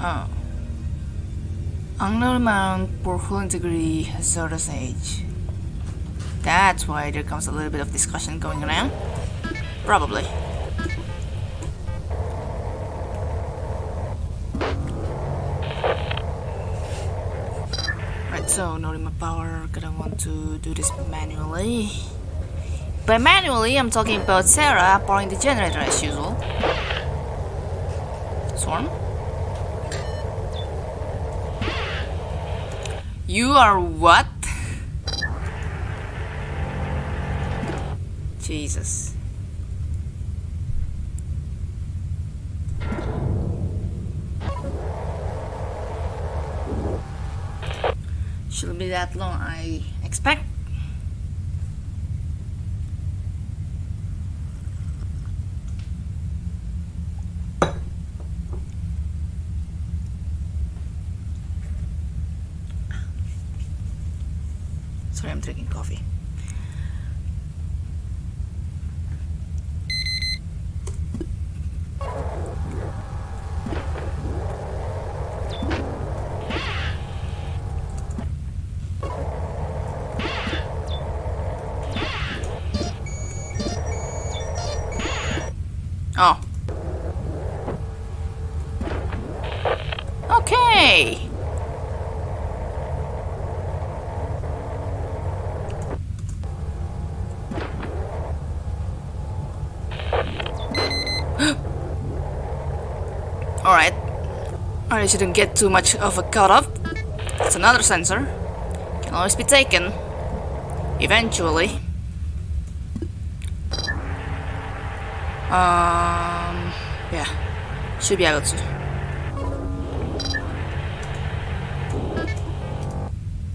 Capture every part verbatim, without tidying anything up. Oh. Unknown amount per cooling degree hazardous age. That's why there comes a little bit of discussion going around. Probably. Right, so no remote power, gonna want to do this manually. By manually, I'm talking about Sarah powering the generator as usual. Swarm? You are what? Jesus. Shouldn't be that long, I expect. Sorry, I'm drinking coffee. Oh. Okay. Alright, I shouldn't get too much of a cutoff. It's another sensor. Can always be taken. Eventually. Um, yeah, should be able to.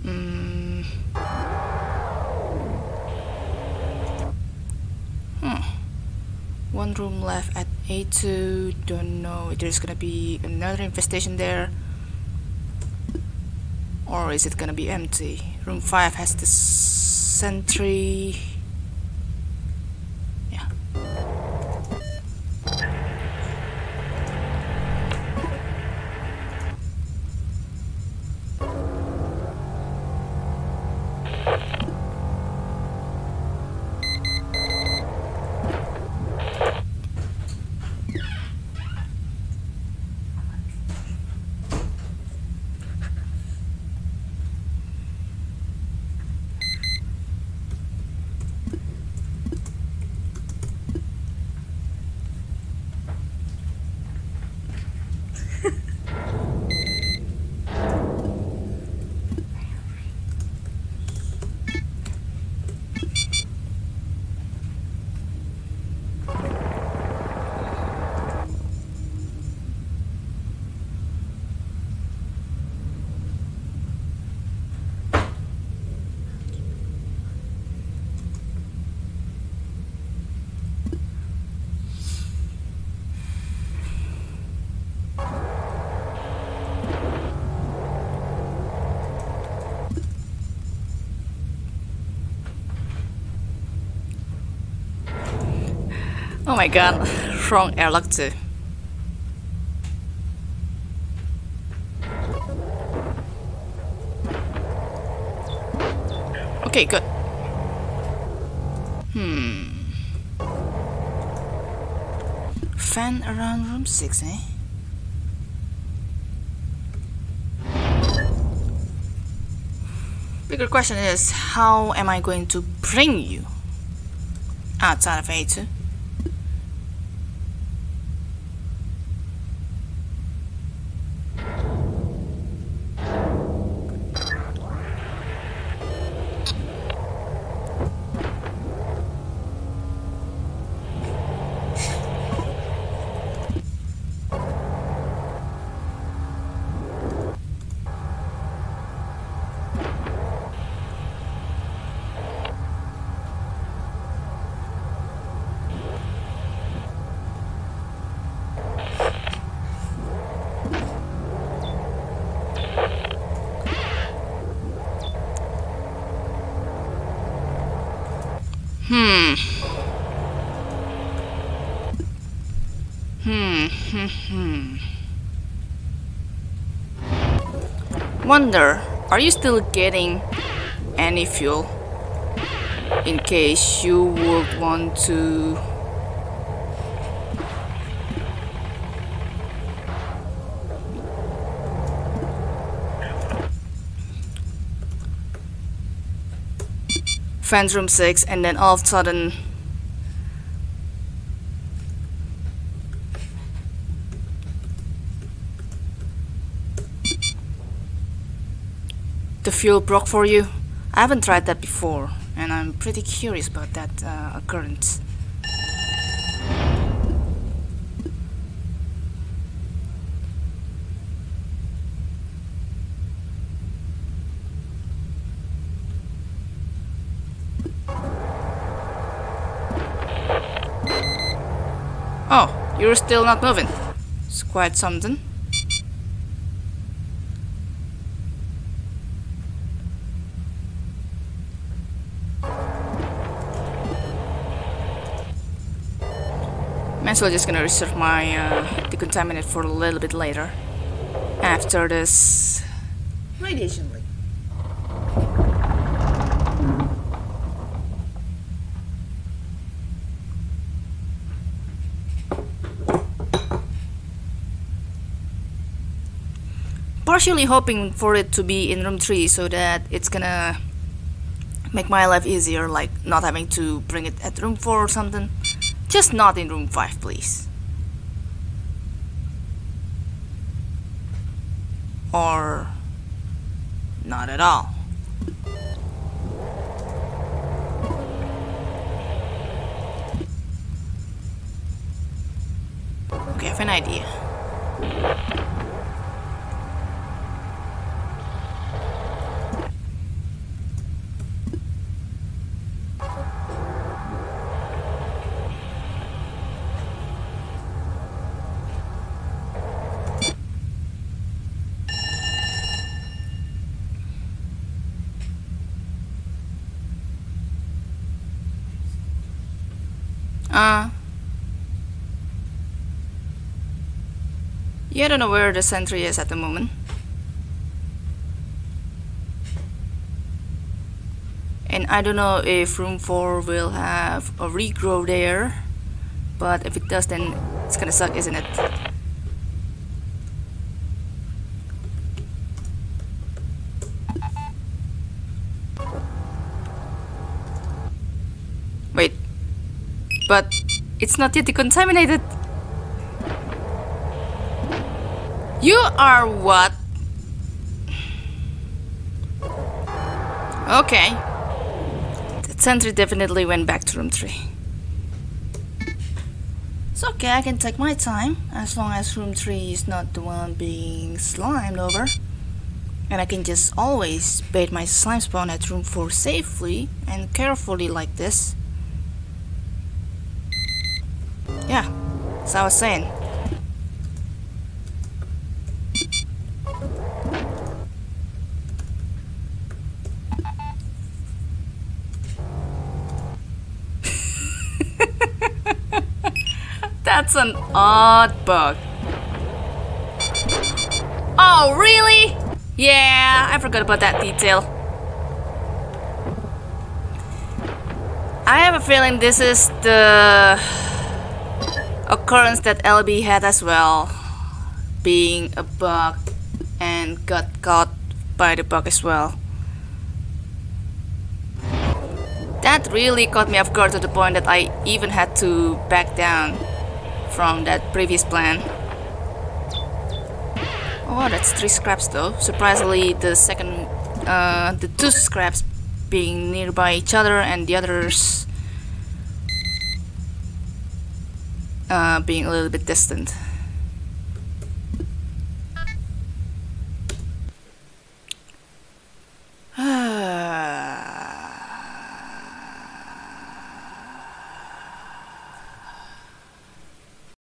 Mm. Hmm. One room left at A two, don't know, there's gonna be another infestation there, or is it gonna be empty? Room five has the sentry. Yeah. Oh my god, wrong airlock too. Okay, good. Hmm. Fan around room six, eh? Bigger question is, how am I going to bring you outside of A two? Hmm. Hmm. Hmm. Hmm. Wonder, are you still getting any fuel? In case you would want to... Fans room six, and then all of a sudden... the fuel broke for you? I haven't tried that before, and I'm pretty curious about that uh, occurrence. Oh, you're still not moving. It's quite something. So I'm just gonna reserve my uh, decontaminant for a little bit later, after this radiation leak. Partially hoping for it to be in room three so that it's gonna make my life easier, like not having to bring it at room four or something. Just not in room five, please. Or not at all. Okay, I have an idea. Uh, yeah, I don't know where the sentry is at the moment. And I don't know if room four will have a regrow there. But if it does, then it's gonna suck, isn't it? But it's not yet decontaminated. You are what? Okay. The sentry definitely went back to room three. It's okay, I can take my time as long as room three is not the one being slimed over. And I can just always bait my slime spawn at room four safely and carefully like this. Yeah, as I was saying. That's an odd bug. Oh, really? Yeah, I forgot about that detail. I have a feeling this is the occurrence that L B had as well, being a bug and got caught by the bug as well. That really caught me off guard to the point that I even had to back down from that previous plan. Oh, that's three scraps though. Surprisingly, the second, uh, the two scraps being nearby each other and the others Uh, being a little bit distant.